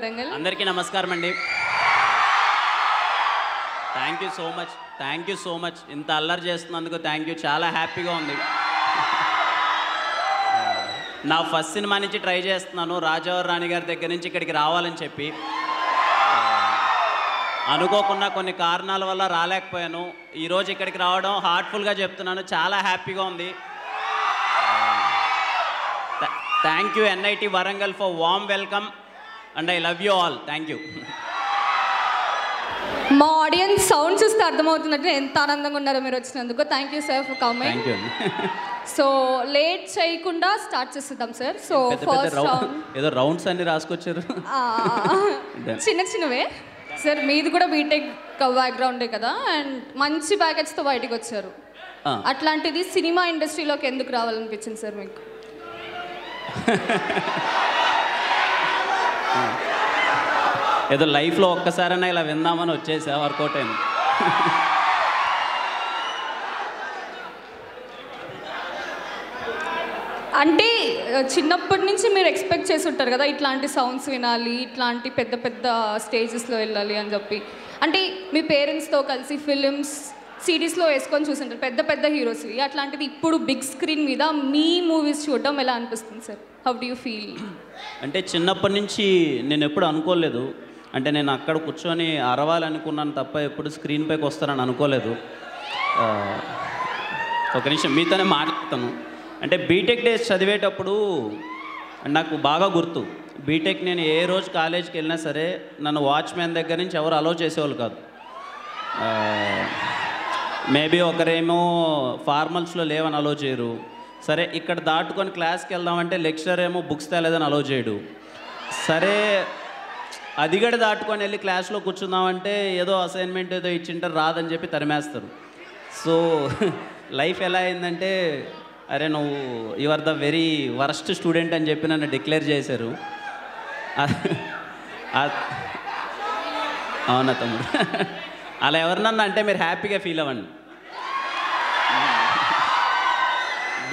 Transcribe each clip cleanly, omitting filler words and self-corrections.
वरंगल अंदरिकी नमस्कारम अंडी थैंक यू सो मच इंत अल्लरि चेस्तुन्नंदुकु थैंक यू चाला हैप्पीगा उंदी ना फस्ट सिनेमा नुंचि ट्राई चेस्तुन्नानु राजावर राणि गारि दग्गर नुंचि इक्कडिकि रावाలని చెప్పి అనుకోకున్నా కొన్ని కారణాల వల్ల రాలేకపోయాను ఈ రోజు ఇక్కడికి రావడం హార్ట్ఫుల్ గా చెప్తున్నాను చాలా హ్యాపీగా ఉంది thank you NIT Warangal for warm welcome and I love you all thank you మా ఆడియన్స్ సౌండ్స్ చూస్తే అర్థమవుతుందంటే ఎంత ఆనందంగా ఉన్నారో మీరు వచ్చినందుకు thank you sir for coming thank you so late చేయకుండా స్టార్ట్ చేద్దాం సర్ సో ఫస్ట్ రౌండ్ ఏదో రౌండ్స్ అన్ని రాసుకొచ్చారు చిన్న చిన్నవే सर मीदी कूडा बीटेक बैकग्राउंड कदा अंड मंची पैकेज तो बयटिकी वच्चारू अट्लांटिदी सिनेमा इंडस्ट्रीलोकी एंदुकु रावालनिपिंचिंदी सर मीकु एदो लाइफ लो ओक्कसारैना इला विंदामनि वच्चेसा वर्कौट अयिंदी అంటే చిన్నప్పటి నుంచి మీరు ఎక్స్‌పెక్ట్ చేసి ఉంటారు కదా ఇట్లాంటి సౌండ్స్ వినాలి ఇట్లాంటి పెద్ద పెద్ద స్టేజెస్ లో వెళ్ళాలి అని చెప్పి అంటే మీ పేరెంట్స్ తో కలిసి ఫిల్మ్స్ సిరీస్ లో వేసుకొని చూస్తుంటారు పెద్ద పెద్ద హీరోస్ వి అట్లాంటిది ఇప్పుడు బిగ్ స్క్రీన్ మీద మీ మూవీస్ చూడడం ఎలా అనిపిస్తుంది sir how do you feel అంటే చిన్నప్పటి నుంచి నేను ఎప్పుడు అనుకోలేదు అంటే నేను అక్కడ కూర్చొని అరవాలి అనుకున్నాను తప్ప ఎప్పుడు స్క్రీన్ పైకి వస్తానని అనుకోలేదు ఒక నిమిషం మీతోనే మాట్లాడతాను అంటే బీటెక్ డేస్ చదివేటప్పుడు నాకు బాగా గుర్తు బీటెక్ నేను ఏ రోజు కాలేజీకి వెళ్ళినా సరే నన్ను వాచ్మెన్ దగ్గర నుంచి ఎవరు అలో చేసేవాళ్ళు కాదు మేబీ ఒకరేమో ఫార్మల్స్లో లేవని అలో చేయరు సరే ఇక్కడ దాటుకొని క్లాస్కి వెళ్దామంటే లెక్చరర్ ఏమో బుక్స్ తేలేదని అలో చేయడు సరే అది గడి దాటుకొని వెళ్ళి క్లాస్లో కూర్చుందామంటే ఏదో అసైన్మెంట్ ఏదో ఇచ్చింటారు రాదని చెప్పి తరిమేస్తారు సో లైఫ్ ఎలా అయిందంటే అరే నువ్వు you are the very worst student అని చెప్పి నన్ను డిక్లేర్ చేశారు అవునా తమ్ముడు అలా ఎవరినన్నా అంటే మీరు హ్యాపీగా ఫీల్ అవ్వండి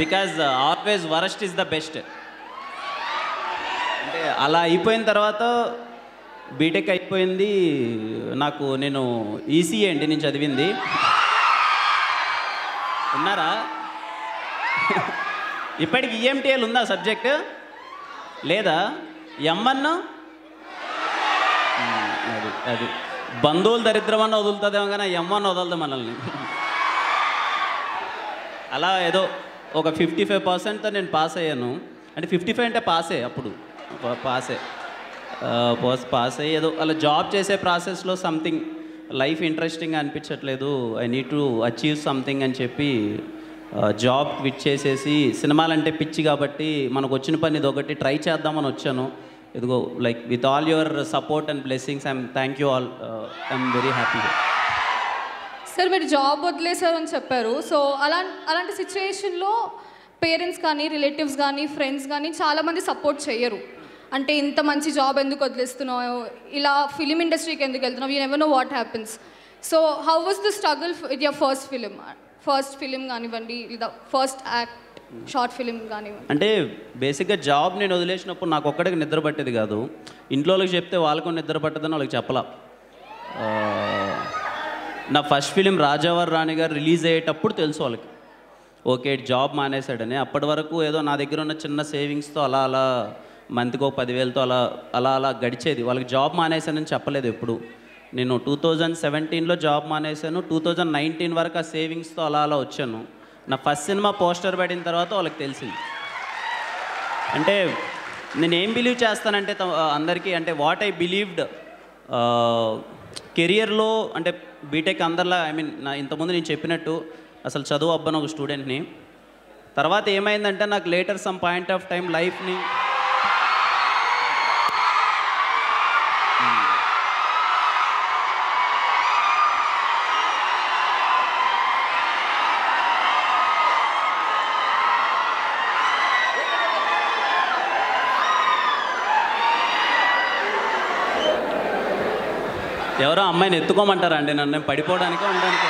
because always worst is the best అంటే అలా అయిపోయిన తర్వాత బీటెక్ అయిపోయింది నాకు నేను ఈసీఏ అండి నేను చదివింది ఉన్నారా ఇప్పటికి EMTL ఉందా సబ్జెక్ట్ లేదా M1 అది బంధువుల దరిద్రమన్న వదులుతాదేమో కానీ M1 వదలదు మనల్ని అలా ఏదో ఒక 55%తో నేను పాస్ అయ్యాను అంటే 55 అంటే పాసే అప్పుడు పాస్ అయ్యి ఏదో అలా జాబ్ చేసే ప్రాసెస్లో సంథింగ్ లైఫ్ ఇంట్రెస్టింగ్ అనిపించట్లేదు I need to achieve something అని చెప్పి జాబ్ క్విట్ చేసేసి సినిమాలంటే పిచ్చి కాబట్టి మనకు వచ్చిన పని ఇదొకటి ట్రై చేద్దామని వచ్చాను ఇదిగో like with all your support and blessings I'm thank you all I'm very happy sir మీరు జాబ్ వదిలేశారు అని చెప్పారు సో అలాంటి సిచ్యువేషన్లో పేరెంట్స్ కానీ రిలేటివ్స్ కానీ ఫ్రెండ్స్ కానీ చాలామంది సపోర్ట్ చేయరు అంటే ఇంత మంచి జాబ్ ఎందుకు వదిలేస్తున్నావు ఇలా ఫిలిం ఇండస్ట్రీకి ఎందుకు వెళ్తున్నావు you never know what happens so how was the struggle with your first film first film కానివ్వండి లేదా ఫస్ట్ యాక్ట్ షార్ట్ ఫిలిం కానివ్వండి అంటే బేసిక్గా జాబ్ నేను వదిలేసినప్పుడు నాకు ఒక్కడికి నిద్ర పట్టేది కాదు ఇంట్లో వాళ్ళకి చెప్తే వాళ్ళకు నిద్ర పట్టదని వాళ్ళకి చెప్పలా నా ఫస్ట్ ఫిలిం రాజావర్ రాణి గారు రిలీజ్ అయ్యేటప్పుడు తెలుసు వాళ్ళకి ఓకే జాబ్ మానేశాడని అప్పటి వరకు ఏదో నా దగ్గర ఉన్న చిన్న సేవింగ్స్తో అలా అలా మంత్కో 10,000తో అలా అలా అలా గడిచేది వాళ్ళకి జాబ్ మానేశానని చెప్పలేదు ఎప్పుడు నేను 2017లో జాబ్ మానేశాను 2019 వరకు ఆ సేవింగ్స్తో అలా అలా వచ్చాను నా ఫస్ట్ సినిమా పోస్టర్ పడిన తర్వాత వాళ్ళకి తెలిసింది అంటే నేను ఏం బిలీవ్ చేస్తానంటే అందరికీ అంటే వాట్ ఐ బిలీవ్డ్ కెరియర్లో అంటే బీటెక్ అందరిలా ఐ మీన్ నా ఇంతకుముందు నేను చెప్పినట్టు అసలు చదువు అబ్బను ఒక స్టూడెంట్ని తర్వాత ఏమైందంటే నాకు later some point of time లైఫ్ని ఎవరో అమ్మాయిని ఎత్తుకోమంటారా అండి నన్ను పడిపోవడానికి ఉండడానికి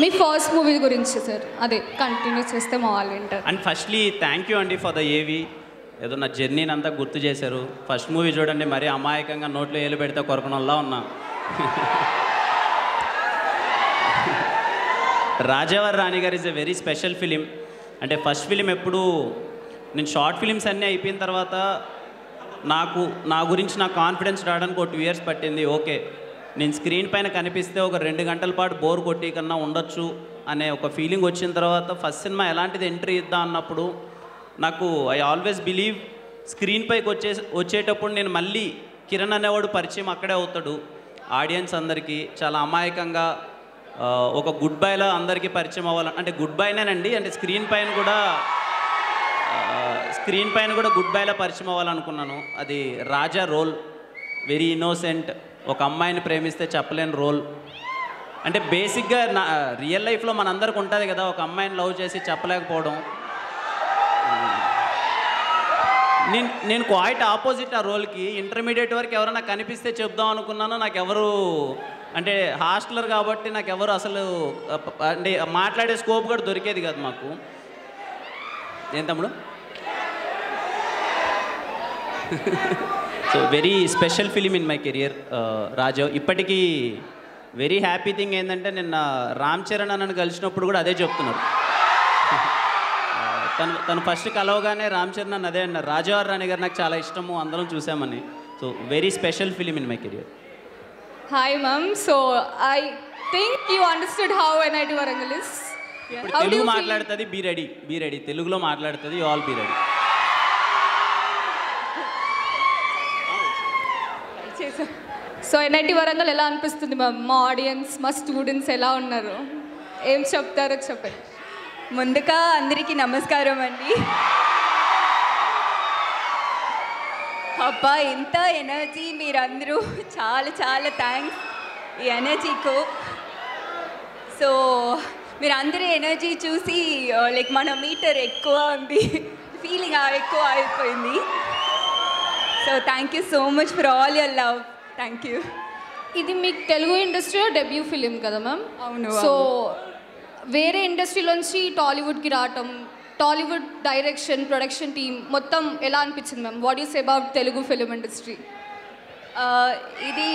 మీ ఫస్ట్ మూవీ గురించి సార్ అదే కంటిన్యూ చేస్తే మాల్ ఇంటర్ అండ్ ఫస్ట్లీ థాంక్యూ అండి ఫర్ ద ఏవి ఏదో నా జర్నీని అంతా గుర్తు చేశారు ఫస్ట్ మూవీ చూడండి మరి అమాయకంగా నోట్లో ఏలు పెడితే కొరకనల్లా ఉన్నా రాజావర్ రాణి గారు is a very special film అంటే ఫస్ట్ ఫిలిం ఎప్పుడు నేను షార్ట్ ఫిలిమ్స్ అన్నీ అయిపోయిన తర్వాత నాకు నా గురించి నా కాన్ఫిడెన్స్ రావడానికి ఒక 2 years పట్టింది ఓకే నేను స్క్రీన్ పైన కనిపిస్తే ఒక 2 గంటల పాటు బోర్ కొట్టి కన్నా ఉండొచ్చు అనే ఒక ఫీలింగ్ వచ్చిన తర్వాత ఫస్ట్ సినిమా ఎలాంటిది ఎంట్రీ ఇద్దాం అన్నప్పుడు నాకు ఐ ఆల్వేస్ బిలీవ్ స్క్రీన్ పైకి వచ్చేటప్పుడు నేను మళ్ళీ కిరణ్ అనేవాడు పరిచయం అక్కడే అవుతాడు ఆడియన్స్ అందరికీ చాలా అమాయకంగా ఒక గుడ్ బైలా అందరికీ పరిచయం అవ్వాలని అంటే గుడ్ బైనేనండి అంటే స్క్రీన్ పైన కూడా గుడ్ బైలా పరిచయం అవ్వాలనుకున్నాను అది రాజా రోల్ వెరీ ఇన్నోసెంట్ ఒక అమ్మాయిని ప్రేమిస్తే చెప్పలేని రోల్ అంటే బేసిక్గా నా రియల్ లైఫ్లో మనందరికి ఉంటుంది కదా ఒక అమ్మాయిని లవ్ చేసి చెప్పలేకపోవడం నేను క్వైట్ ఆపోజిట్ ఆ రోల్కి ఇంటర్మీడియట్ వరకు ఎవరైనా కనిపిస్తే చెప్దాం అనుకున్నాను నాకెవరు అంటే హాస్టలర్ కాబట్టి నాకెవరు అసలు అంటే మాట్లాడే స్కోప్ కూడా దొరికేది కాదు మాకు ఏం తమ్ముడు so very special film in my career రాజావ్ ఇప్పటికీ వెరీ హ్యాపీ థింగ్ ఏంటంటే నిన్న రామ్ చరణ్ అన్నను కలిసినప్పుడు కూడా అదే చెప్తున్నారు తను ఫస్ట్ కలవగానే రామ్ చరణ్ అని అదే అన్నారు రాజావర్ రాణి గారు నాకు చాలా ఇష్టము అందరం చూసామని so very special film in my career Hi ma'am, so I think you understood how NIT Warangal is. Yeah. How do you maatladtadi be ready telugulo maatladtadi you all be ready. So NIT Warangal ela anipistundi ma'am ma audience ma students ela unnaru em cheptaro cheppandi. Munduga andariki namaskaram andi. అబ్బా ఇంత energy మీరందరూ చాలా చాలా thanks ఈ ఎనర్జీకు so మీరందరూ energy చూసి like మన మీటర్ ఎక్కువ ఉంది ఫీలింగ్ ఎక్కువ అయిపోయింది so thank you so much for all your love thank you ఇది మీకు తెలుగు ఇండస్ట్రీలో డెబ్యూ ఫిలిం కదా మ్యామ్ అవును సో వేరే ఇండస్ట్రీలోంచి టాలీవుడ్కి రావటం Tollywood direction production team మొత్తం ఎలా అనిపిస్తుంది ma'am what you say about Telugu film industry ఇది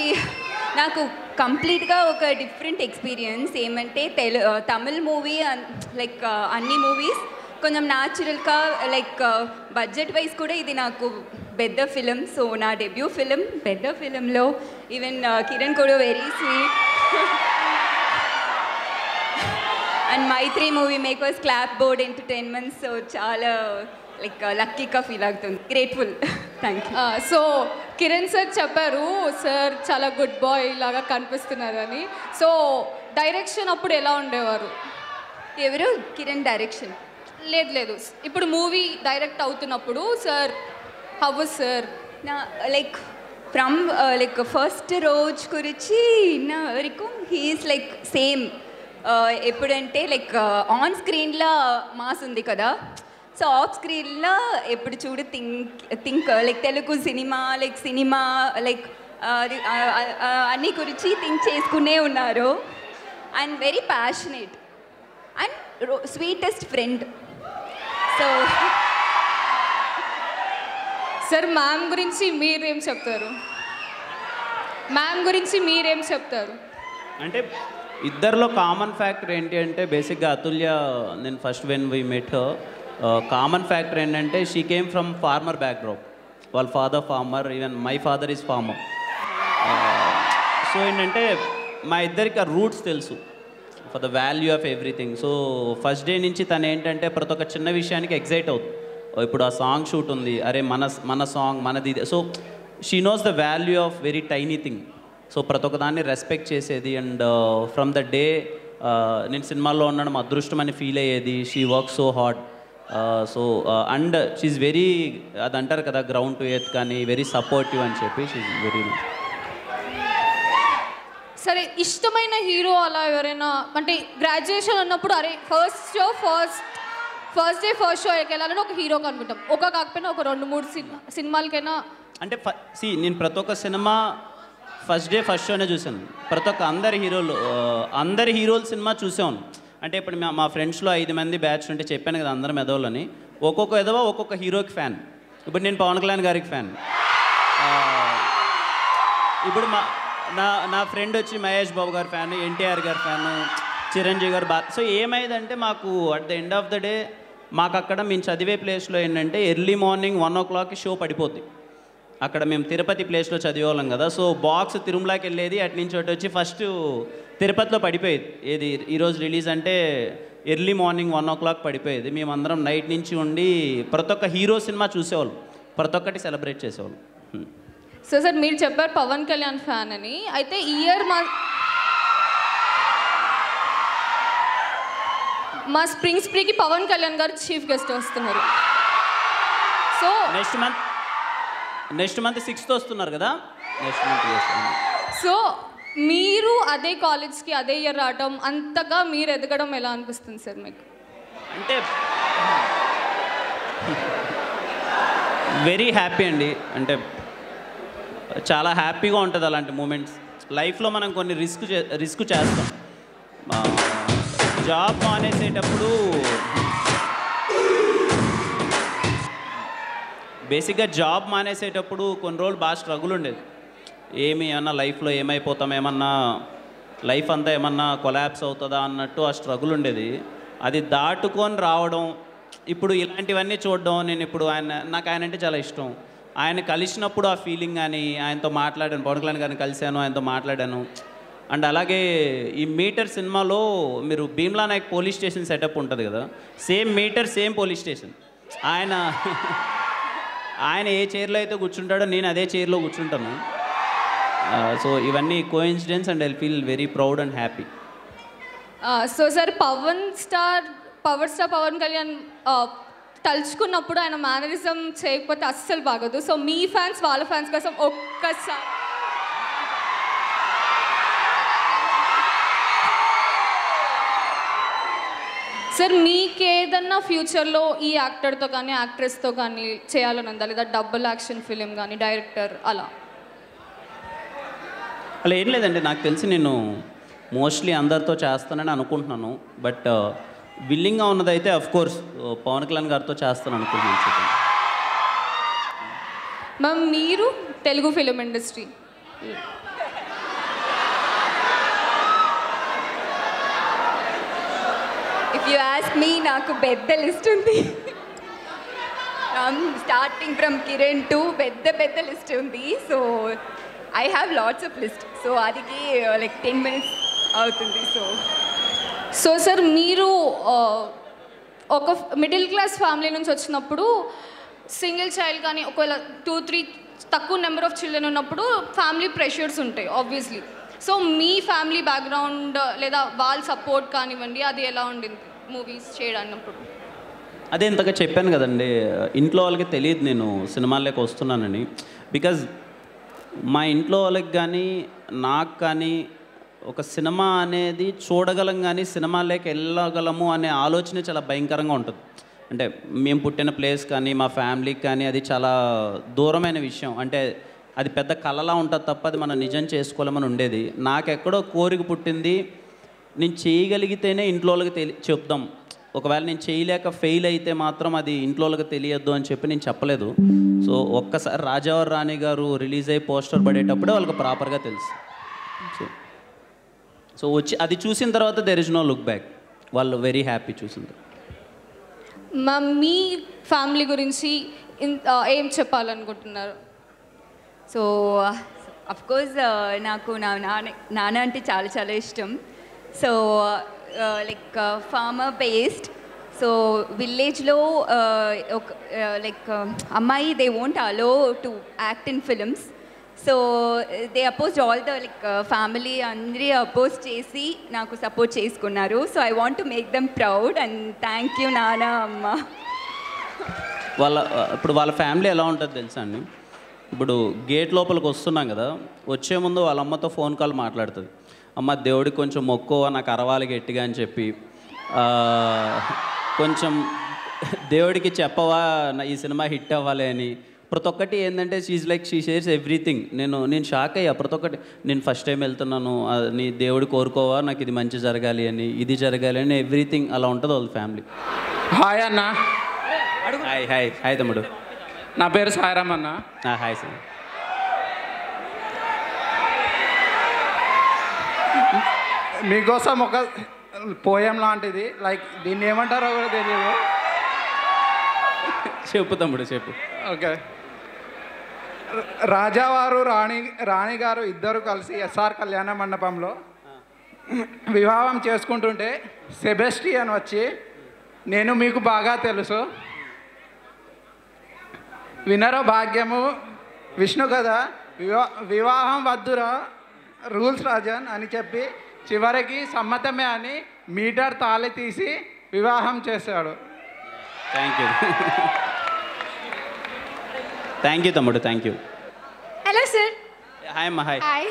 నాకు కంప్లీట్గా ఒక డిఫరెంట్ ఎక్స్పీరియన్స్ ఏమంటే తమిళ్ మూవీ లైక్ అన్ని మూవీస్ కొంచెం న్యాచురల్గా లైక్ బడ్జెట్ వైజ్ కూడా ఇది నాకు పెద్ద ఫిలిం సో నా డెబ్యూ ఫిలిం పెద్ద ఫిలింలో ఈవెన్ కిరణ్ కూడా very sweet and Maitri movie makers Clap Board Entertainment so chaala like lucky ka feel agutundi grateful thank you so Kiran sir chepparu sir chaala good boy laga kanipistunnaru ani so direction appudu ela undevaru evaru Kiran direction లేదు ఇప్పుడు movie direct అవుతున్నప్పుడు sir how was sir na like from like first రోజు గురించి నా వరకు he is like same ఎప్పుడంటే like on స్క్రీన్లో mass ఉంది కదా సో ఆఫ్ స్క్రీన్లో ఎప్పుడు చూడు think like Telugu cinema like అది అన్ని గురించి థింక్ చేసుకునే ఉన్నారు and very passionate and sweetest friend so sir ma'am గురించి మీరేం చెప్తారు అంటే ఇద్దరిలో కామన్ ఫ్యాక్టర్ ఏంటి అంటే బేసిక్గా అతుల్య నేను first when we met common factor ఏంటంటే she came from farmer background వాళ్ళ father farmer even my father is farmer so ఏంటంటే మా ఇద్దరికి ఆ రూట్స్ తెలుసు for the value of everything so first day నుంచి తను ఏంటంటే ప్రతి ఒక్క చిన్న విషయానికి ఎగ్జైట్ అవుతుంది ఇప్పుడు ఆ సాంగ్ షూట్ ఉంది అరే మన సాంగ్ మనది so she knows the value of very tiny thing so ప్రతి ఒక్కదాన్ని రెస్పెక్ట్ చేసేది అండ్ ఫ్రమ్ ద డే నేను సినిమాల్లో ఉండడం అదృష్టం అని ఫీల్ అయ్యేది she work so hard so and she very అది అంటారు కదా గ్రౌండ్ టు ఎర్త్ కానీ వెరీ సపోర్టివ్ అని చెప్పి షీఈ్ వెరీ సరే ఇష్టమైన హీరో అలా ఎవరైనా అంటే గ్రాడ్యుయేషన్ అన్నప్పుడు అరే ఫస్ట్ డే ఫస్ట్ షో వెళ్ళాలని ఒక హీరోకి అనుకుంటాం ఒక కాకపోయినా ఒక 2-3 సినిమాలకైనా అంటే నేను ప్రతి ఒక్క సినిమా ఫస్ట్ డే ఫస్ట్ షోనే చూసాను. ప్రతి ఒక్క అందరి హీరోలు సినిమా చూసాను. అంటే ఇప్పుడు మా ఫ్రెండ్స్లో 5 మంది బ్యాచ్ ఉంటే చెప్పాను కదా అందరం ఎదవలని, ఒక్కొక్క ఎదవ ఒక్కొక్క హీరోకి ఫ్యాన్. ఇప్పుడు నేను పవన్ కళ్యాణ్ గారికి ఫ్యాన్. ఇప్పుడు నా ఫ్రెండ్ వచ్చి మహేష్ బాబు గారి ఫ్యాన్, ఎన్టీఆర్ గారి ఫ్యాన్, చిరంజీవి గారు బాగా. సో ఏమైందంటే మాకు at the end of the day మాకు అక్కడ మేము చదివే ప్లేస్లో ఏంటంటే ఎర్లీ మార్నింగ్ 1 o'clockకి షో పడిపోద్ది. అక్కడ మేము తిరుపతి ప్లేస్లో చదివేవాళ్ళం కదా. సో బాక్స్ తిరుమలకి వెళ్ళేది, అటు నుంచి ఒకటి వచ్చి ఫస్ట్ తిరుపతిలో పడిపోయేది. ఏది ఈరోజు రిలీజ్ అంటే ఎర్లీ మార్నింగ్ 1 o'clock పడిపోయేది. మేమందరం నైట్ నుంచి ఉండి ప్రతి ఒక్క హీరో సినిమా చూసేవాళ్ళం, ప్రతి ఒక్కటి సెలబ్రేట్ చేసేవాళ్ళం. సో సార్ మీరు చెప్పారు పవన్ కళ్యాణ్ ఫ్యాన్ అని. అయితే మా స్ప్రింగ్ స్ప్రీకి పవన్ కళ్యాణ్ గారు చీఫ్ గెస్ట్ వస్తున్నారు. సో నెక్స్ట్ మంత్ 6th వస్తున్నారు కదా. సో మీరు అదే కాలేజ్కి అదే ఇయర్ రావడం, అంతగా మీరు ఎదగడం ఎలా అనిపిస్తుంది సార్ మీకు? అంటే వెరీ హ్యాపీ అండి. అంటే చాలా హ్యాపీగా ఉంటుంది అలాంటి మూమెంట్స్. లైఫ్లో మనం కొన్ని రిస్క్ చేస్తాం. జాబ్ మానేసేటప్పుడు బేసిక్గా కొన్ని రోజులు బాగా స్ట్రగుల్ ఉండేది. ఏమన్నా లైఫ్లో ఏమైపోతాం, ఏమన్నా లైఫ్ అంతా ఏమన్నా కొలాబ్స్ అవుతుందా అన్నట్టు ఆ స్ట్రగుల్ ఉండేది. అది దాటుకొని రావడం, ఇప్పుడు ఇలాంటివన్నీ చూడడం. నేను ఇప్పుడు నాకు ఆయన అంటే చాలా ఇష్టం. ఆయన కలిసినప్పుడు ఆ ఫీలింగ్ కానీ, ఆయనతో మాట్లాడాను, పవన్ కళ్యాణ్ గారిని కలిశాను, ఆయనతో మాట్లాడాను. అండ్ అలాగే ఈ మీటర్ సినిమాలో మీరు Bheemla Nayak police station setup ఉంటుంది కదా, same meter same police station. ఆయన ఏ చైర్లో అయితే కూర్చుంటాడో నేను అదే చైర్లో కూర్చుంటాను. సో ఇవన్నీ coincidence and I feel very proud and happy. So sir power star Pawan Kalyan తలుచుకున్నప్పుడు ఆయన మేనరిజం చేయకపోతే అస్సలు బాగోదు. సో మీ ఫ్యాన్స్ వాళ్ళ ఫ్యాన్స్ కోసం ఒక్కసారి సార్ మీకేదన్నా ఫ్యూచర్లో ఈ యాక్టర్తో కానీ యాక్ట్రెస్తో కానీ చేయాలని ఉందా, లేదా డబుల్ యాక్షన్ ఫిలిం కానీ డైరెక్టర్ అలా ఏం లేదండి. నాకు తెలిసి నేను మోస్ట్లీ అందరితో చేస్తానని అనుకుంటున్నాను. బట్ విల్లింగ్గా ఉన్నదైతే అఫ్కోర్స్ పవన్ కళ్యాణ్ గారితో చేస్తాను అనుకుంటున్నాను. మ్యామ్ మీరు Telugu film industry you ask me naaku bedda list undi. I'm starting from Kiran to bedda list undi. So I have lots of list. So adiki like 10 minutes avutundi. So sir meeru oka middle class family nunchi vachinappudu single child gaani okala 2-3 takku number of children unnappudu family pressures untai obviously. So మీ family background లేదా వాళ్ళ support కానివ్వండి, అది ఎలా ఉండింది movies చేయడానికి? అదే ఇంతగా చెప్పాను కదండి, ఇంట్లో వాళ్ళకి తెలియదు నేను సినిమాల్లోకి వస్తున్నానని. బికాజ్ మా ఇంట్లో వాళ్ళకి కానీ నాకు కానీ ఒక సినిమా అనేది చూడగలం కానీ సినిమాల్లోకి వెళ్ళగలము అనే ఆలోచన చాలా భయంకరంగా ఉంటుంది. అంటే మేము పుట్టిన ప్లేస్ కానీ మా ఫ్యామిలీకి కానీ అది చాలా దూరమైన విషయం. అంటే అది పెద్ద కళలా ఉంటుంది తప్ప అది మనం నిజం చేసుకోలేమని ఉండేది. నాకెక్కడో కోరిక పుట్టింది, నేను చేయగలిగితేనే ఇంట్లో వాళ్ళకి చెప్దాం. ఒకవేళ నేను చేయలేక ఫెయిల్ అయితే మాత్రం అది ఇంట్లో వాళ్ళకి తెలియద్దు అని చెప్పి నేను చెప్పలేదు. సో ఒక్కసారి రాజావర్ రాణి గారు రిలీజ్ అయ్యి పోస్టర్ పడేటప్పుడే వాళ్ళకి ప్రాపర్గా తెలుసు. సో వచ్చి అది చూసిన తర్వాత there is no look back. వాళ్ళు వెరీ హ్యాపీ చూసింది. మీ ఫ్యామిలీ గురించి ఏం చెప్పాలనుకుంటున్నారు? సో అఫ్కోర్స్ నాకు నాన్న అంటే చాలా ఇష్టం. So like farmer based, so విలేజ్లో ఒక లైక్ అమ్మాయి they won't allow to act in films. So they oppose all the like family అందరి అపోజ్ చేసి నాకు సపోర్ట్ చేసుకున్నారు. So I want to make them proud and thank you నాన్న అమ్మ. వాళ్ళ ఫ్యామిలీ ఎలా ఉంటుంది తెలుసా అండి? ఇప్పుడు గేట్ లోపలికి వస్తున్నాం కదా, వచ్చే ముందు వాళ్ళ అమ్మతో ఫోన్ కాల్ మాట్లాడుతుంది. అమ్మ దేవుడికి కొంచెం మొక్కువ, నాకు అరవాలి గట్టిగా అని చెప్పి, కొంచెం దేవుడికి చెప్పవా ఈ సినిమా హిట్ అవ్వాలి అని, ప్రతిఒక్కటి ఏందంటే she is like she shares everything. నేను షాక్ అయ్యా. ప్రతిఒక్కటి నేను ఫస్ట్ టైం వెళ్తున్నాను, నీ దేవుడు కోరుకోవా నాకు ఇది మంచి జరగాలి అని, ఇది జరగాలి అని, ఎవ్రీథింగ్ అలా ఉంటుంది వాళ్ళ ఫ్యామిలీ. హాయ్ అన్న. హాయ్ హాయ్ హాయ్ తమ్ముడు. నా పేరు సాయిరామ్ అన్న. Hi sir. మీకోసం ఒక పోయం లాంటిది, లైక్ దీన్ని ఏమంటారో కూడా తెలియదు. చెప్పు తమ్ముడు చెప్పు. ఓకే. రాజావారు రాణిగారు ఇద్దరు కలిసి ఎస్ఆర్ కళ్యాణ మండపంలో వివాహం చేసుకుంటుంటే సెబెస్టియన్ వచ్చి, నేను మీకు బాగా తెలుసు, వినరో భాగ్యము విష్ణు కదా, వివాహం వద్దురా రూల్స్ రాజన్ అని చెప్పి చివరికి సమ్మతమే అని మీటర్ తాళి తీసి వివాహం చేశాడు. థ్యాంక్ యూ థ్యాంక్ యూ తమ్ముడు. Thank you. Hello sir. Hi అమ్మా. Hi. Hi.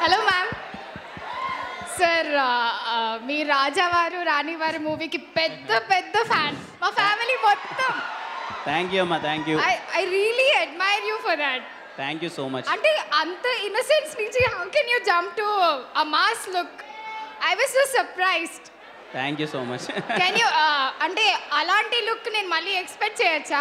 Hello ma'am. Sir మీ రాజావారు రాణివారు మూవీకి పెద్ద పెద్ద ఫ్యాన్ మా ఫ్యామిలీ మొత్తం. థ్యాంక్ యూ అమ్మా. Thank you. I really admire you for that. Thank you so much. Ante anta innocence niche how can you jump to a mass look? I was so surprised. Thank you so much. Can you ante alanti look nen malli expect cheyacha?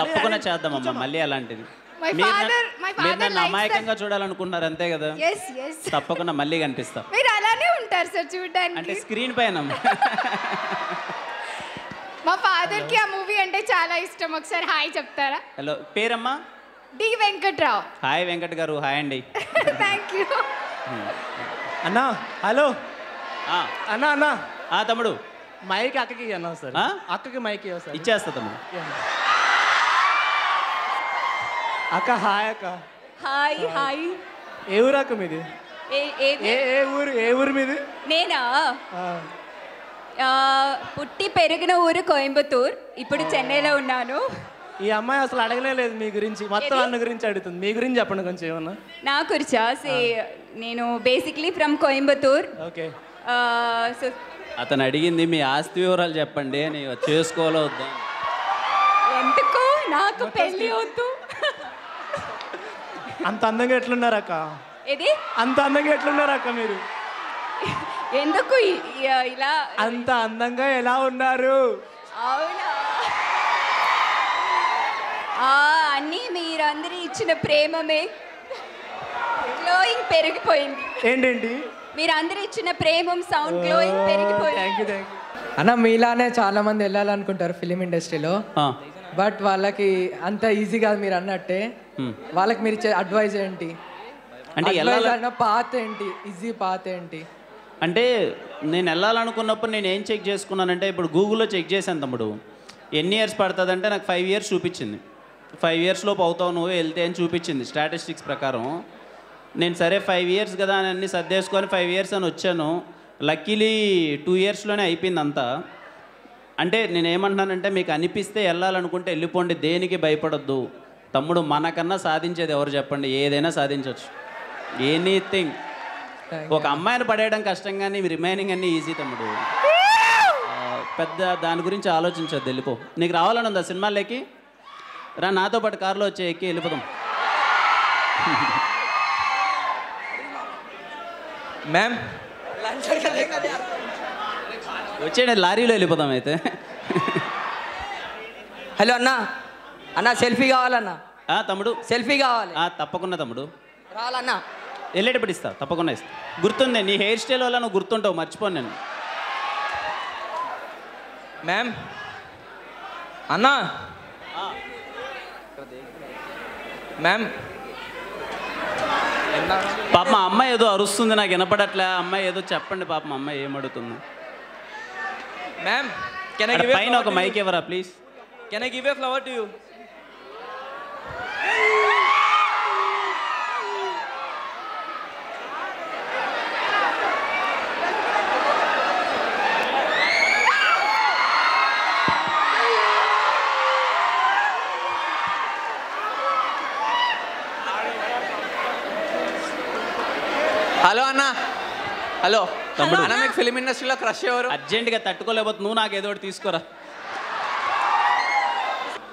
Tappukona cheddam amma malli alantidi. My father likes namayakanga choodalanukunnaru ante kada. Yes yes. Tappukona malli kanistha. Meer alane untaru sir choodaniki. Ante screen paina amma. My father ki aa movie ante chaala ishtam. Okkar hi cheptara. Hello peru amma. D Venkatrao. Hi Venkat గారు. Hi అండి. Thank you అన్న. Hello అన్న. అన్న తమ్ముడు mic అక్కకి అన్నావు sir. అక్కకి mic sir ఇచ్చేస్తా తమ్ముడు. అక్క హాయ్. అక్క హాయ్. హాయ్. ఏ ఊరు అక్క మీది? ఏ ఊరు మీది? నేనా పుట్టి పెరిగిన ఊరు కోయంబత్తూరు, ఇప్పుడు చెన్నైలో ఉన్నాను. ఈ అమ్మాయి అసలు అడగనే లేదు మీ గురించి, మొత్తం అన్న గురించి అడుగుతుంది. మీ గురించి చెప్పండి కొంచెం ఏమన్నా. నా గురించా? నేను basically from Coimbatore. Okay. So అతను అడిగింది మీ ఆస్తి వివరాలు చెప్పండి అని, చేసుకోవాలో వద్దా? ఎందుకు నాకు పెళ్లి అవుతూ. అంత అందంగా ఎట్లున్నారక్క? ఏది అంత అందంగా ఎట్లున్నారక్క మీరు? ఎందుకు ఇలా అంత అందంగా ఎలా ఉన్నారు? అవునా? అన్నీ మీరందరూ ఇచ్చిన ప్రేమమే. గ్లోయింగ్ పెరిగిపోయింది. ఏంటండి మీరందరూ ఇచ్చిన ప్రేమం సౌండ్ గ్లోయింగ్ పెరిగిపోయింది. అన్న మీలానే చాలా మంది వెళ్ళాలనుకుంటారు ఫిలిం ఇండస్ట్రీలో, బట్ వాళ్ళకి అంత ఈజీ కాదు. మీరు అన్నట్టే వాళ్ళకి మీరు ఇచ్చే అడ్వైజ్ ఏంటి అంటే, పాత్ ఏంటి, ఈజీ పాత్ ఏంటి అంటే? నేను వెళ్ళాలనుకున్నప్పుడు నేను ఏం చెక్ చేసుకున్నానంటే, ఇప్పుడు గూగుల్లో చెక్ చేశాను తమ్ముడు, ఎన్ని ఇయర్స్ పడుతుందంటే నాకు 5 years చూపించింది. 5 years లోపు అవుతావు నువ్వు వెళ్తే అని చూపించింది స్టాటిస్టిక్స్ ప్రకారం. నేను సరే 5 years కదా అని అన్ని సర్దేసుకొని 5 years అని వచ్చాను. లక్కీలీ 2 yearsలోనే అయిపోయింది అంతా. అంటే నేనేమంటున్నానంటే, మీకు అనిపిస్తే వెళ్ళాలనుకుంటే వెళ్ళిపోండి, దేనికి భయపడద్దు తమ్ముడు. మనకన్నా సాధించేది ఎవరు చెప్పండి? ఏదైనా సాధించవచ్చు, ఎనీథింగ్. ఒక అమ్మాయిని పడేయడం కష్టం కానీ రిమైనింగ్ అన్నీ ఈజీ తమ్ముడు. పెద్ద దాని గురించి ఆలోచించద్దు, వెళ్ళిపో. నీకు రావాలని ఉందా సినిమాలకి? రా, నాతో పాటు కారులో వచ్చే, ఎక్కి వెళ్ళిపోతాం. మ్యామ్ వచ్చేయండి, లారీలో వెళ్ళిపోతాం అయితే. హలో అన్న. అన్న సెల్ఫీ కావాలన్నా? తమ్ముడు సెల్ఫీ కావాలి. తప్పకుండా తమ్ముడు రావాలన్నా. వెళ్ళేటప్పుడు ఇస్తా, తప్పకుండా ఇస్తా. గుర్తుంది నీ హెయిర్ స్టైల్ వల్ల నువ్వు గుర్తుంటావు, మర్చిపోను నేను. మ్యామ్ అన్నా. మ్యామ్ పాప మా అమ్మాయి ఏదో అరుస్తుంది, నాకు వినపడట్లే. అమ్మాయి ఏదో చెప్పండి పాప, మా అమ్మాయి ఏం అడుగుతుంది? మ్యామ్ పైన ఒక మైక్ ఎవరా please. Can I give a flower to you? Hello అన్న. హలో తమ్ముడు. అన్న మీకు ఫిలిం ఇండస్ట్రీలో క్రష్ ఎవరు? అర్జెంటుగా తట్టుకోలేకపోతే నువ్వు నాకు ఏదో ఒకటి తీసుకోరా.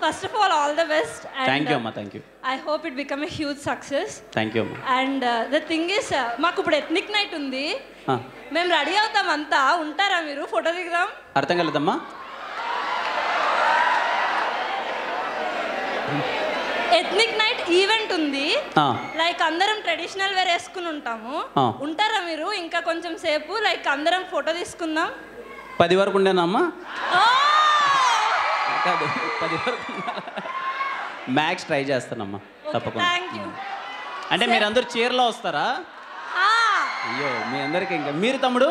First of all, all the best. And thank you, Amma. Thank you. I hope it become a huge success. Thank you, Amma. And the thing is, माकू पढ़े ethnic night उन्दी. हाँ. मैं राड़ी आओ तम अंता उन्टा रामीरू photo दिखराम. अर्थांगल तम्मा. Ethnic night event उन्दी. हाँ. Like अंदरम traditional wear एस्कुन उन्टामो. हाँ. उन्टा रामीरू इनका कौनसम सेपु like अंदरम photo दिस्कुन्ना. पदिवार कुण्डे नामा. मैक्स ट्राई चेस्तानु अम्मा तप्पकुंडा थैंक यू अंटे मीरंदरू चीरलो वस्तारा आ अय्यो मी अंदरिकी इंका मीरु तम्मुडु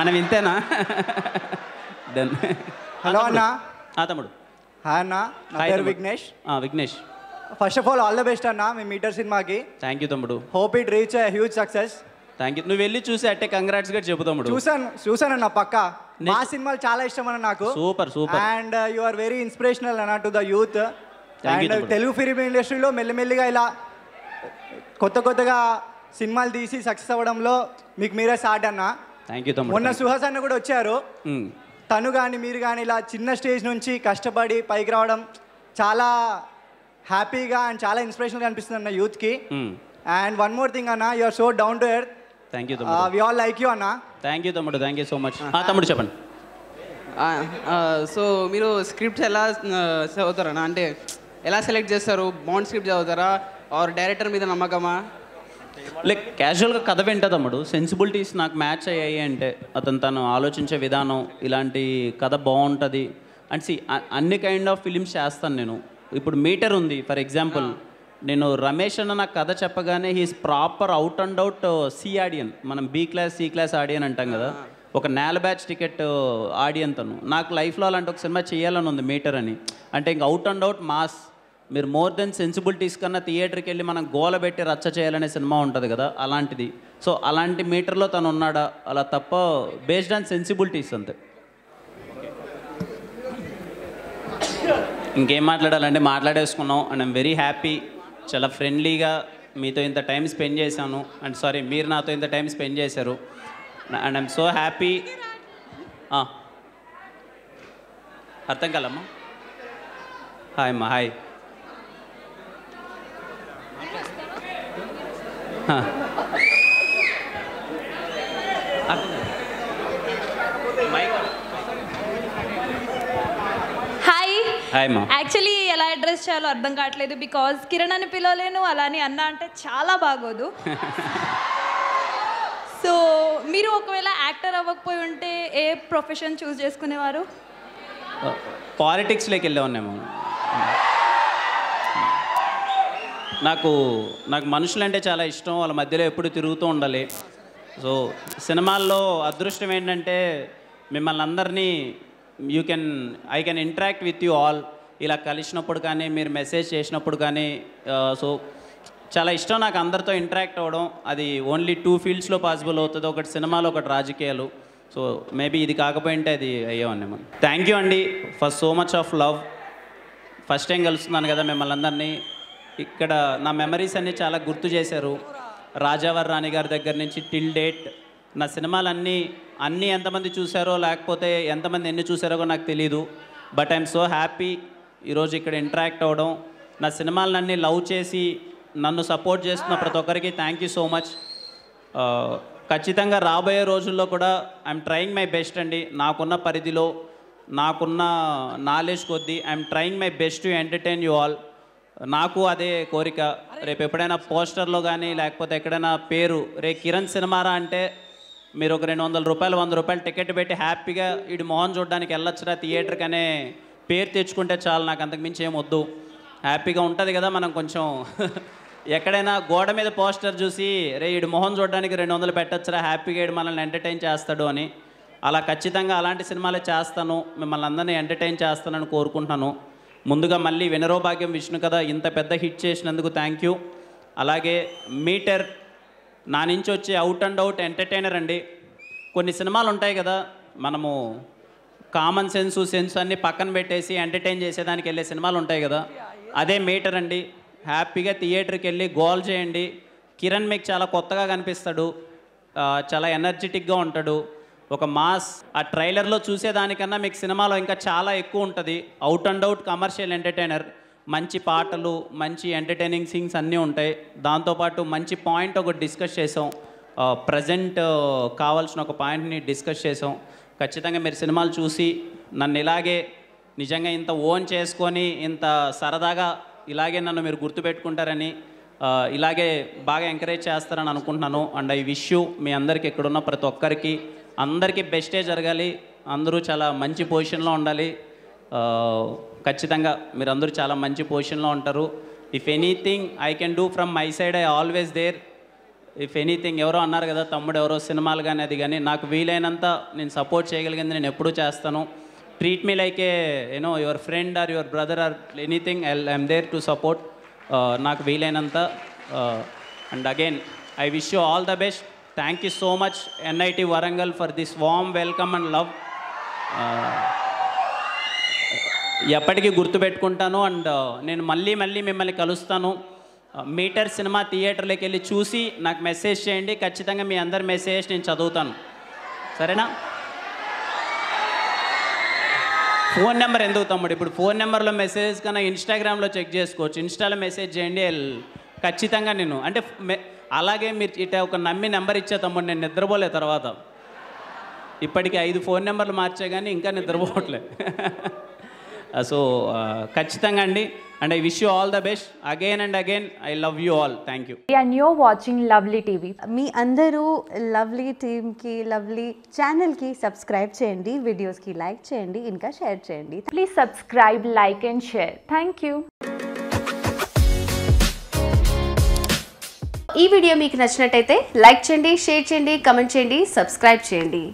मनम इंतेना डन हेलो अन्ना आ तम्मुडु हाय अन्ना ना पेरु विघ्नेश आ Vignesh first of all the best अन्ना मी मीटर सिनेमाकी थैंक यू तम्मुडु hope it reach a huge success thank you नु वेल्ली चूसी अट्टे कांग्राट्स गा चेप्पु तम्मुडु चूसानु अन्ना पक्का మా సినిమాలు చాలా ఇష్టమన్న నాకు super super and you are very inspirational అన్న to the youth and Telugu film ఇండస్ట్రీలో మెల్లమెల్లగా ఇలా కొత్త కొత్తగా సినిమాలు తీసి సక్సెస్ అవడంలో మీకు మీరే సాట్ అన్న థాంక్యూ తమ్ముడు మొన్న సుహాస్ అన్న కూడా వచ్చారు తను గాని మీరు గాని ఇలా చిన్న స్టేజ్ నుంచి కష్టపడి పైకి రావడం చాలా హ్యాపీగా అండ్ చాలా ఇన్స్పిరేషనల్ గా అనిపిస్తుంది అన్న యూత్ కి అండ్ వన్ మోర్ థింగ్ అన్న you are so down to earth thank you తమ్ముడు వి ఆల్ లైక్ యు అన్న थैंक यू तम्मुडु थैंक यू सो मच आ तम्मुडु चेप्पंडी सो मीरू स्क्रिप्ट एला चदुवुतारना अंटे एला सेलेक्ट चेस्तारू बॉन्ड स्क्रिप्ट चदुवुतारा और डायरेक्टर मीद नम्मकमा लाइक कैजुअल गा कथ विंटा तम्मुडु सेंसिबिलिटीस नाकु मैच अय्यायि अंटे अतनु तानु आलोचिंचे विधानं इलांटि कथ बागुंटदि अंड सी अन्नी काइंड ऑफ फिल्म्स चेस्तानु नेनु इप्पुडु मीटर उंदी फॉर एग्जांपल నేను రమేష్ అన్న నాకు కథ చెప్పగానే he's proper out and out C audience మనం B class C class audience అంటాం కదా ఒక నేల బ్యాచ్ టికెట్ ఆడియన్ తను నాకు లైఫ్లో అలాంటి ఒక సినిమా చేయాలని ఉంది మీటర్ అని అంటే ఇంక అవుట్ అండ్ అవుట్ మాస్ మీరు మోర్ దెన్ సెన్సిబిలిటీస్ కన్నా థియేటర్కి వెళ్ళి మనం గోల పెట్టి రచ్చ చేయాలనే సినిమా ఉంటుంది కదా అలాంటిది సో అలాంటి మీటర్లో తను ఉన్నాడా అలా తప్ప బేస్డ్ ఆన్ సెన్సిబిలిటీస్ అంతే ఇంకేం మాట్లాడాలంటే మాట్లాడేసుకున్నాం అండ్ ఐఎమ్ వెరీ హ్యాపీ చాలా ఫ్రెండ్లీగా మీతో ఇంత టైం స్పెండ్ చేశాను అండ్ సారీ మీరు నాతో ఇంత టైం స్పెండ్ చేశారు అండ్ ఐఎమ్ సో హ్యాపీ అర్థం కాలమ్మా హాయ్ అమ్మా హాయ్ యాక్చువల్లీ ఎలా అడ్రస్ చేయాలో అర్థం కావట్లేదు బికాజ్ కిరణ్ అని పిలవలేను అలానే అన్న అంటే చాలా బాగోదు సో మీరు ఒకవేళ యాక్టర్ అవ్వకపోయి ఉంటే ఏ ప్రొఫెషన్ చూస్ చేసుకునేవారు పాలిటిక్స్లోకి వెళ్ళేవాన్నేమో నాకు మనుషులంటే చాలా ఇష్టం వాళ్ళ మధ్యలో ఎప్పుడు తిరుగుతూ ఉండాలి సో సినిమాల్లో అదృష్టం ఏంటంటే మిమ్మల్ని అందరినీ I can interact with you all ఇలా కలిసినప్పుడు కానీ మీరు మెసేజ్ చేసినప్పుడు కానీ సో చాలా ఇష్టం నాకు అందరితో ఇంటరాక్ట్ అవ్వడం అది ఓన్లీ 2 ఫీల్డ్స్లో పాసిబుల్ అవుతుంది ఒకటి సినిమాలో ఒకటి రాజకీయాలు సో మేబీ ఇది కాకపోయింటే అది అయ్యేవాడిని మనం థ్యాంక్ యూ అండి for so much of love first time కలుస్తున్నాను కదా మిమ్మల్ని అందరినీ ఇక్కడ నా మెమరీస్ అన్నీ చాలా గుర్తు చేశారు రాజావర్ రాణి గారి దగ్గర నుంచి టిల్ డేట్ నా సినిమాలన్నీ ఎంతమంది చూసారో లేకపోతే ఎంతమంది ఎన్ని చూసారో నాకు తెలియదు బట్ ఐఎమ్ సో హ్యాపీ ఈరోజు ఇక్కడ ఇంటరాక్ట్ అవ్వడం నా సినిమాలన్నీ లవ్ చేసి నన్ను సపోర్ట్ చేస్తున్న ప్రతి ఒక్కరికి థ్యాంక్ యూ సో మచ్ ఖచ్చితంగా రాబోయే రోజుల్లో కూడా ఐఎమ్ ట్రయింగ్ మై బెస్ట్ అండి నాకున్న పరిధిలో నాకున్న నాలెడ్జ్ కొద్దీ I'm trying my best to entertain you all నాకు అదే కోరిక రేపు ఎప్పుడైనా పోస్టర్లో కానీ లేకపోతే ఎక్కడైనా పేరు రే కిరణ్ సినిమారా అంటే మీరు ఒక 200 రూపాయలు 100 రూపాయలు టికెట్ పెట్టి హ్యాపీగా వీడి మోహన్ చూడడానికి వెళ్ళొచ్చురా థియేటర్కి అనే పేరు తెచ్చుకుంటే చాలు నాకు అంతకుమించి ఏం వద్దు హ్యాపీగా ఉంటుంది కదా మనం కొంచెం ఎక్కడైనా గోడ మీద పోస్టర్ చూసి రే వీడి మోహన్ చూడడానికి 200 పెట్టచ్చురా హ్యాపీగా వీడు మనల్ని ఎంటర్టైన్ చేస్తాడు అని అలా ఖచ్చితంగా అలాంటి సినిమాలే చేస్తాను మిమ్మల్ని అందరినీ ఎంటర్టైన్ చేస్తానని కోరుకుంటున్నాను ముందుగా మళ్ళీ వినరోభాగ్యం విష్ణు కదా ఇంత పెద్ద హిట్ చేసినందుకు థ్యాంక్ యూ అలాగే మీటర్ నా నుంచి వచ్చే అవుట్ అండ్ అవుట్ ఎంటర్టైనర్ అండి కొన్ని సినిమాలు ఉంటాయి కదా మనము కామన్ సెన్స్ అన్ని పక్కన పెట్టేసి ఎంటర్టైన్ చేసేదానికి వెళ్ళే సినిమాలు ఉంటాయి కదా అదే మీటర్ అండి హ్యాపీగా థియేటర్కి వెళ్ళి గోల్ చేయండి కిరణ్ మీకు చాలా కొత్తగా కనిపిస్తాడు చాలా ఎనర్జెటిక్గా ఉంటాడు ఒక మాస్ ఆ ట్రైలర్ లో చూసేదానికన్నా మీకు సినిమాలో ఇంకా చాలా ఎక్కువ ఉంటది. Out and out commercial entertainer, మంచి పాటలు, మంచి ఎంటర్‌టైనింగ్ సీన్స్ అన్నీ ఉంటాయి. దాంతో పాటు మంచి పాయింట్ ఒకటి డిస్కస్ చేసాం, ప్రెజెంట్ కావాల్సిన ఒక పాయింట్ ని డిస్కస్ చేసాం. ఖచ్చితంగా మీరు సినిమాలు చూసి నన్ను ఇలాగే నిజంగా ఇంత ఓన్ చేసుకొని ఇంత సరదాగా ఇలాగే నన్ను మీరు గుర్తుపెట్టుకుంటారని ఇలాగే బాగా ఎంకరేజ్ చేస్తారని అనుకుంటున్నాను. అండ్ ఐ విష్ యూ మీ అందరికీ ఇక్కడున్న ప్రతి ఒక్కరికి అందరికీ బెస్టే జరగాలి, అందరూ చాలా మంచి పొజిషన్లో ఉండాలి. ఖచ్చితంగా మీరు అందరూ చాలా మంచి పొజిషన్లో ఉంటారు. If anything I can do from my side I always there. If anything ఎవరో అన్నారు కదా తమ్ముడు ఎవరో సినిమాలు కానీ అది కానీ, నాకు వీలైనంత నేను సపోర్ట్ చేయగలిగింది నేను ఎప్పుడూ చేస్తాను. Treat me like a, you know, your friend or your brother or anything. I'm there to support. Naak veelainanta. And again, I wish you all the best. Thank you so much, NIT Warangal, for this warm welcome and love. Eppatiki gurtu pettukuntanu and nenu malli mimmalni kalustanu. Meter cinema theater loki elli chusi naaku message cheyandi, kachithanga mee andaru message nenu chaduvutanu. Sarena? Phone number ఎందుకు తమ్ముడు, ఇప్పుడు phone నెంబర్లో message కన్నా ఇన్స్టాగ్రామ్లో check చేసుకోవచ్చు. ఇన్స్టాలో message చేయండి ఖచ్చితంగా నేను అంటే అలాగే మీరు ఇట్లా ఒక నమ్మి నెంబర్ ఇచ్చే తమ్ముడు, నేను నిద్రపోలే తర్వాత. ఇప్పటికీ 5 ఫోన్ నెంబర్లు మార్చే కానీ ఇంకా నిద్రపోవట్లే. సో ఖచ్చితంగా అండి. And I wish you all the best. Again and again, I love you all. Thank you. And you're watching Lovely TV. Me andaru Lovely team ki, Lovely channel ki subscribe cheyandi, videos ki like cheyandi, inka share cheyandi. Please subscribe, like and share. Thank you. Ee video meeku nachinataithe like cheyandi, share cheyandi, comment cheyandi, subscribe cheyandi.